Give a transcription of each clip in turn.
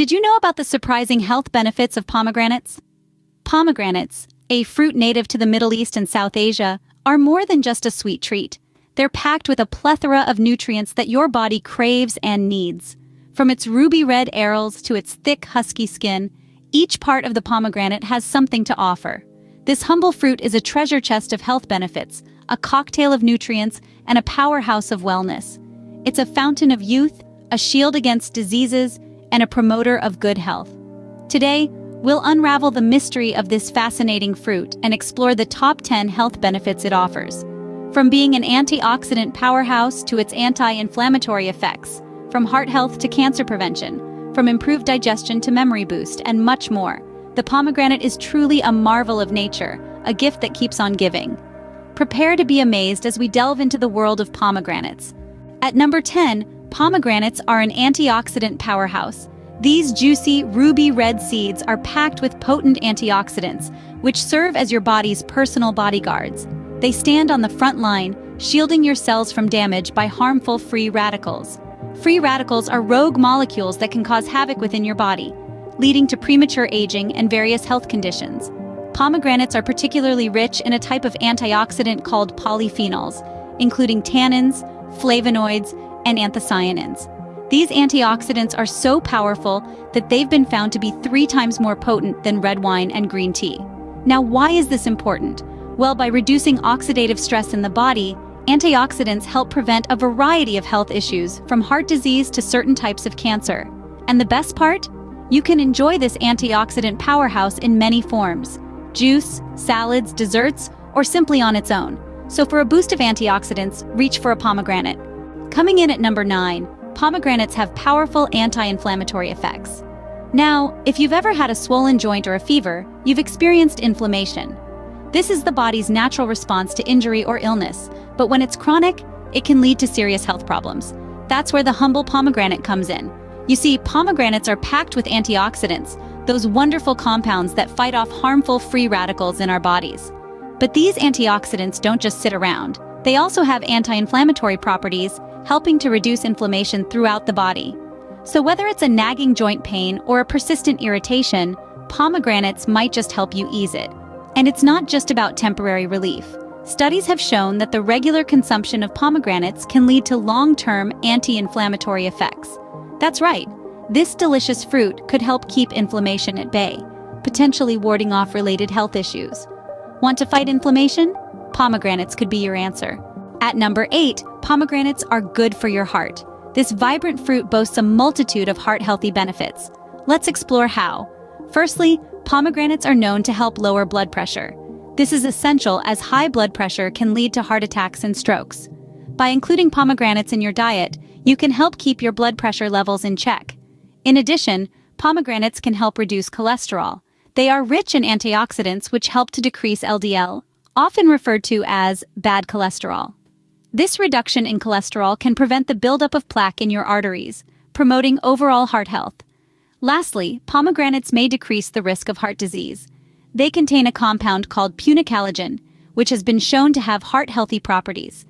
Did you know about the surprising health benefits of pomegranates? Pomegranates, a fruit native to the Middle East and South Asia, are more than just a sweet treat. They're packed with a plethora of nutrients that your body craves and needs. From its ruby-red arils to its thick, husky skin, each part of the pomegranate has something to offer. This humble fruit is a treasure chest of health benefits, a cocktail of nutrients, and a powerhouse of wellness. It's a fountain of youth, a shield against diseases, and a promoter of good health. Today, we'll unravel the mystery of this fascinating fruit and explore the top 10 health benefits it offers. From being an antioxidant powerhouse to its anti-inflammatory effects, from heart health to cancer prevention, from improved digestion to memory boost, and much more, the pomegranate is truly a marvel of nature, a gift that keeps on giving. Prepare to be amazed as we delve into the world of pomegranates. At number 10, pomegranates are an antioxidant powerhouse. These juicy, ruby-red seeds are packed with potent antioxidants, which serve as your body's personal bodyguards. They stand on the front line, shielding your cells from damage by harmful free radicals. Free radicals are rogue molecules that can cause havoc within your body, leading to premature aging and various health conditions. Pomegranates are particularly rich in a type of antioxidant called polyphenols, including tannins, flavonoids, and anthocyanins. These antioxidants are so powerful that they've been found to be 3 times more potent than red wine and green tea. Now, why is this important? Well, by reducing oxidative stress in the body, antioxidants help prevent a variety of health issues, from heart disease to certain types of cancer. And the best part? You can enjoy this antioxidant powerhouse in many forms: juice, salads, desserts, or simply on its own. So for a boost of antioxidants, reach for a pomegranate. Coming in at number 9, pomegranates have powerful anti-inflammatory effects. Now, if you've ever had a swollen joint or a fever, you've experienced inflammation. This is the body's natural response to injury or illness, but when it's chronic, it can lead to serious health problems. That's where the humble pomegranate comes in. You see, pomegranates are packed with antioxidants, those wonderful compounds that fight off harmful free radicals in our bodies. But these antioxidants don't just sit around. They also have anti-inflammatory properties, helping to reduce inflammation throughout the body. So whether it's a nagging joint pain or a persistent irritation, pomegranates might just help you ease it. And it's not just about temporary relief. Studies have shown that the regular consumption of pomegranates can lead to long-term anti-inflammatory effects. That's right, this delicious fruit could help keep inflammation at bay, potentially warding off related health issues. Want to fight inflammation? Pomegranates could be your answer. At number 8, pomegranates are good for your heart. This vibrant fruit boasts a multitude of heart-healthy benefits. Let's explore how. Firstly, pomegranates are known to help lower blood pressure. This is essential as high blood pressure can lead to heart attacks and strokes. By including pomegranates in your diet, you can help keep your blood pressure levels in check. In addition, pomegranates can help reduce cholesterol. They are rich in antioxidants which help to decrease LDL, often referred to as bad cholesterol. This reduction in cholesterol can prevent the buildup of plaque in your arteries, promoting overall heart health. Lastly, pomegranates may decrease the risk of heart disease. They contain a compound called punicalagin, which has been shown to have heart-healthy properties.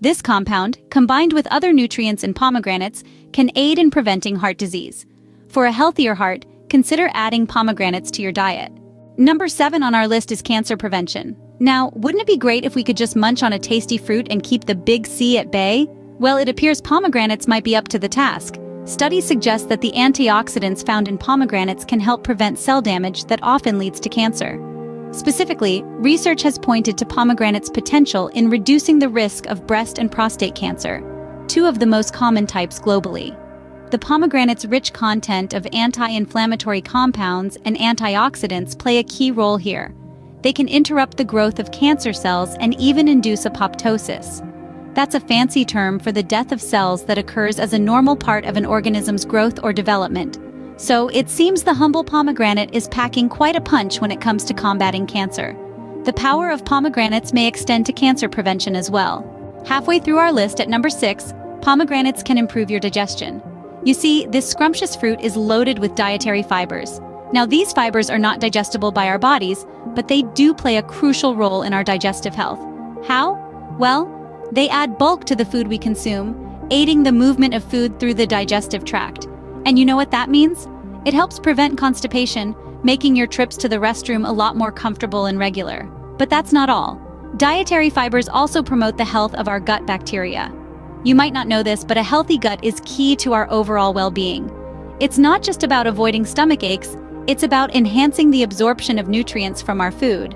This compound, combined with other nutrients in pomegranates, can aid in preventing heart disease. For a healthier heart, consider adding pomegranates to your diet. Number 7 on our list is cancer prevention. Now, wouldn't it be great if we could just munch on a tasty fruit and keep the big C at bay? Well, it appears pomegranates might be up to the task. Studies suggest that the antioxidants found in pomegranates can help prevent cell damage that often leads to cancer. Specifically, research has pointed to pomegranates' potential in reducing the risk of breast and prostate cancer, 2 of the most common types globally. The pomegranate's rich content of anti-inflammatory compounds and antioxidants play a key role here. They can interrupt the growth of cancer cells and even induce apoptosis. That's a fancy term for the death of cells that occurs as a normal part of an organism's growth or development. So it seems the humble pomegranate is packing quite a punch when it comes to combating cancer. The power of pomegranates may extend to cancer prevention as well. Halfway through our list at number 6, pomegranates can improve your digestion. You see, this scrumptious fruit is loaded with dietary fibers. Now, these fibers are not digestible by our bodies, but they do play a crucial role in our digestive health. How? Well, they add bulk to the food we consume, aiding the movement of food through the digestive tract. And you know what that means? It helps prevent constipation, making your trips to the restroom a lot more comfortable and regular. But that's not all. Dietary fibers also promote the health of our gut bacteria. You might not know this, but a healthy gut is key to our overall well-being. It's not just about avoiding stomach aches, it's about enhancing the absorption of nutrients from our food.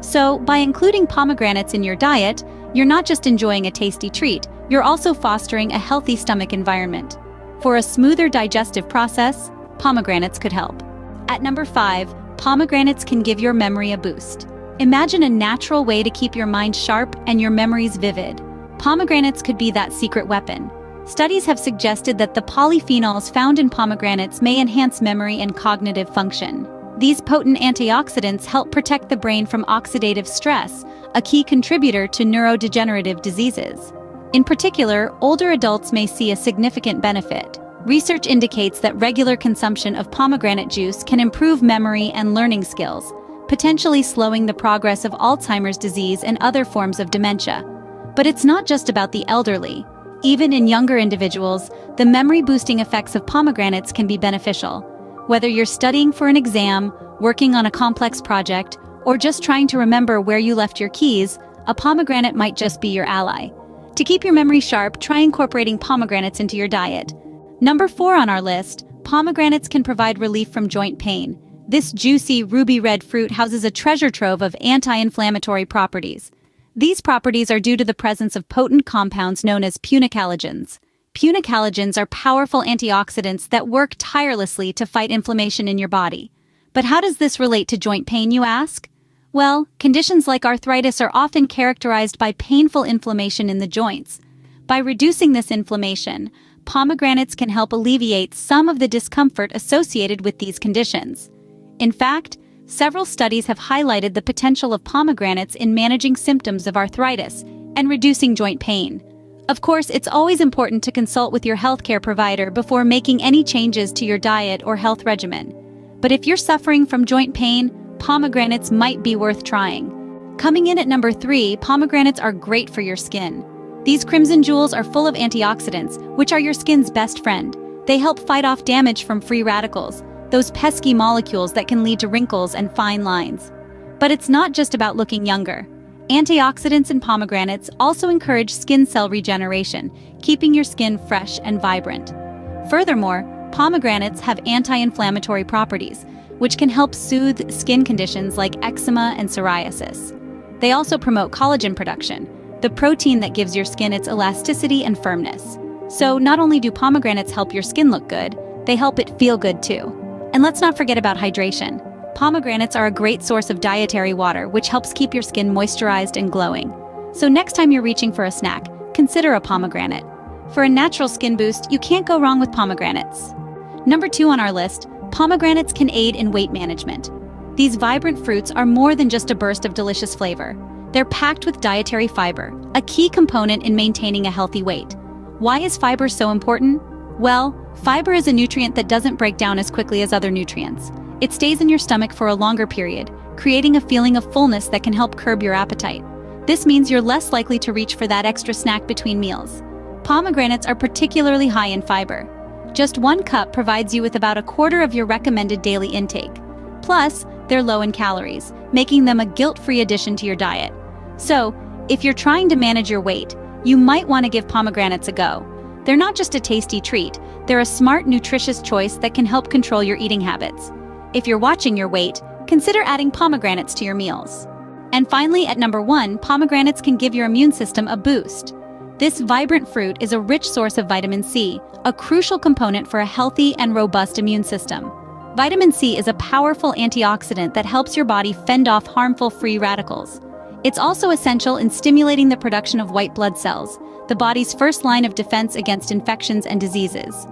So, by including pomegranates in your diet, you're not just enjoying a tasty treat, you're also fostering a healthy stomach environment. For a smoother digestive process, pomegranates could help. At number 5, pomegranates can give your memory a boost. Imagine a natural way to keep your mind sharp and your memories vivid. Pomegranates could be that secret weapon. Studies have suggested that the polyphenols found in pomegranates may enhance memory and cognitive function. These potent antioxidants help protect the brain from oxidative stress, a key contributor to neurodegenerative diseases. In particular, older adults may see a significant benefit. Research indicates that regular consumption of pomegranate juice can improve memory and learning skills, potentially slowing the progress of Alzheimer's disease and other forms of dementia. But it's not just about the elderly. Even in younger individuals, the memory-boosting effects of pomegranates can be beneficial. Whether you're studying for an exam, working on a complex project, or just trying to remember where you left your keys, a pomegranate might just be your ally. To keep your memory sharp, try incorporating pomegranates into your diet. Number 4 on our list, pomegranates can provide relief from joint pain. This juicy, ruby-red fruit houses a treasure trove of anti-inflammatory properties. These properties are due to the presence of potent compounds known as punicalogens. Punicalogens are powerful antioxidants that work tirelessly to fight inflammation in your body. But how does this relate to joint pain, you ask? Well, conditions like arthritis are often characterized by painful inflammation in the joints. By reducing this inflammation, pomegranates can help alleviate some of the discomfort associated with these conditions. In fact, several studies have highlighted the potential of pomegranates in managing symptoms of arthritis and reducing joint pain. Of course, it's always important to consult with your healthcare provider before making any changes to your diet or health regimen. But if you're suffering from joint pain, pomegranates might be worth trying. Coming in at number 3, pomegranates are great for your skin. These crimson jewels are full of antioxidants, which are your skin's best friend. They help fight off damage from free radicals, those pesky molecules that can lead to wrinkles and fine lines. But it's not just about looking younger. Antioxidants in pomegranates also encourage skin cell regeneration, keeping your skin fresh and vibrant. Furthermore, pomegranates have anti-inflammatory properties, which can help soothe skin conditions like eczema and psoriasis. They also promote collagen production, the protein that gives your skin its elasticity and firmness. So not only do pomegranates help your skin look good, they help it feel good too. And let's not forget about hydration. Pomegranates are a great source of dietary water, which helps keep your skin moisturized and glowing. So next time you're reaching for a snack, consider a pomegranate. For a natural skin boost, you can't go wrong with pomegranates. Number 2 on our list, pomegranates can aid in weight management. These vibrant fruits are more than just a burst of delicious flavor. They're packed with dietary fiber, a key component in maintaining a healthy weight. Why is fiber so important? Well, fiber is a nutrient that doesn't break down as quickly as other nutrients. It stays in your stomach for a longer period, creating a feeling of fullness that can help curb your appetite. This means you're less likely to reach for that extra snack between meals. Pomegranates are particularly high in fiber. Just 1 cup provides you with about 1/4 of your recommended daily intake. Plus, they're low in calories, making them a guilt-free addition to your diet. So, if you're trying to manage your weight, you might want to give pomegranates a go. They're not just a tasty treat, they're a smart, nutritious choice that can help control your eating habits. If you're watching your weight, consider adding pomegranates to your meals. And finally, at number 1, pomegranates can give your immune system a boost. This vibrant fruit is a rich source of vitamin C, a crucial component for a healthy and robust immune system. Vitamin C is a powerful antioxidant that helps your body fend off harmful free radicals. It's also essential in stimulating the production of white blood cells, the body's first line of defense against infections and diseases.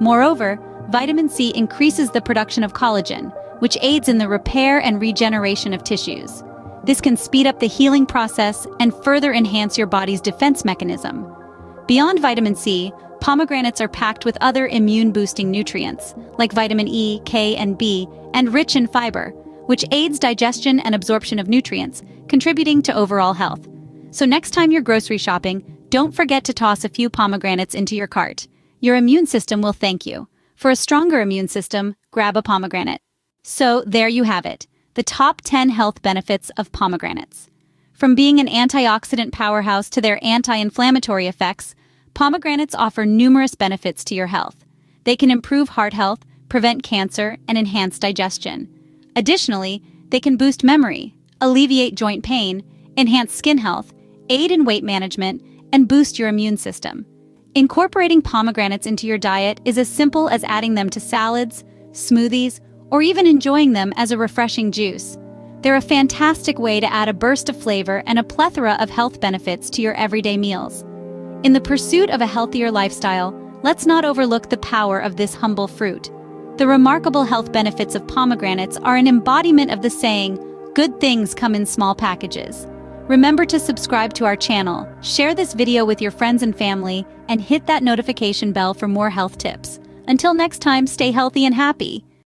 Moreover, vitamin C increases the production of collagen, which aids in the repair and regeneration of tissues. This can speed up the healing process and further enhance your body's defense mechanism. Beyond vitamin C, pomegranates are packed with other immune-boosting nutrients, like vitamin E, K, and B, and rich in fiber, which aids digestion and absorption of nutrients, contributing to overall health. So next time you're grocery shopping, don't forget to toss a few pomegranates into your cart. Your immune system will thank you. For a stronger immune system, grab a pomegranate. So there you have it, the top 10 health benefits of pomegranates. From being an antioxidant powerhouse to their anti-inflammatory effects, pomegranates offer numerous benefits to your health. They can improve heart health, prevent cancer, and enhance digestion. Additionally, they can boost memory, alleviate joint pain, enhance skin health, aid in weight management, and boost your immune system. Incorporating pomegranates into your diet is as simple as adding them to salads, smoothies, or even enjoying them as a refreshing juice. They're a fantastic way to add a burst of flavor and a plethora of health benefits to your everyday meals. In the pursuit of a healthier lifestyle, let's not overlook the power of this humble fruit. The remarkable health benefits of pomegranates are an embodiment of the saying, "Good things come in small packages." Remember to subscribe to our channel, share this video with your friends and family, and hit that notification bell for more health tips. Until next time, stay healthy and happy.